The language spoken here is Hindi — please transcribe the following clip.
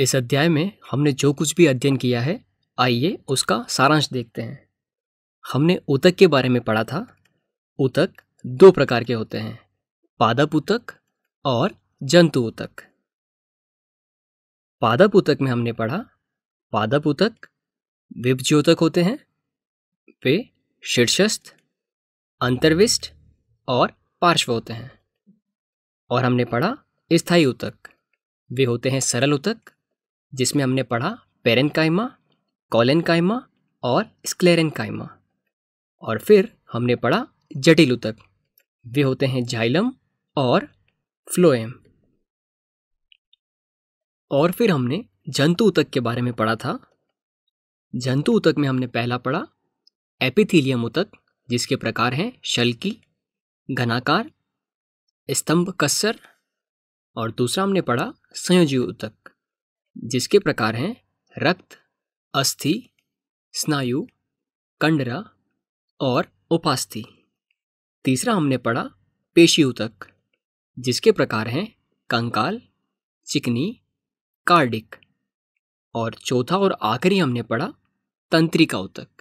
इस अध्याय में हमने जो कुछ भी अध्ययन किया है, आइए उसका सारांश देखते हैं। हमने ऊतक के बारे में पढ़ा था। ऊतक दो प्रकार के होते हैं, पादप ऊतक और जंतु ऊतक। पादप ऊतक में हमने पढ़ा, पादप ऊतक विभज्योतक होते हैं। वे शीर्षस्थ, अंतर्विष्ट और पार्श्व होते हैं। और हमने पढ़ा स्थायी ऊतक, वे होते हैं सरल ऊतक, जिसमें हमने पढ़ा पैरेनकाइमा, कोलेनकाइमा और स्क्लेरेनकाइमा। और फिर हमने पढ़ा जटिल ऊतक, वे होते हैं जाइलम और फ्लोएम। और फिर हमने जंतु ऊतक के बारे में पढ़ा था। जंतु ऊतक में हमने पहला पढ़ा एपिथीलियम ऊतक, जिसके प्रकार हैं शल्की, घनाकार, स्तंभ कस्सर। और दूसरा हमने पढ़ा संयोजी ऊतक, जिसके प्रकार हैं रक्त, अस्थि, स्नायु, कंडरा और उपास्थि। तीसरा हमने पढ़ा पेशी ऊतक, जिसके प्रकार हैं कंकाल, चिकनी, कार्डिक। और चौथा और आखिरी हमने पढ़ा तंत्रिका ऊतक,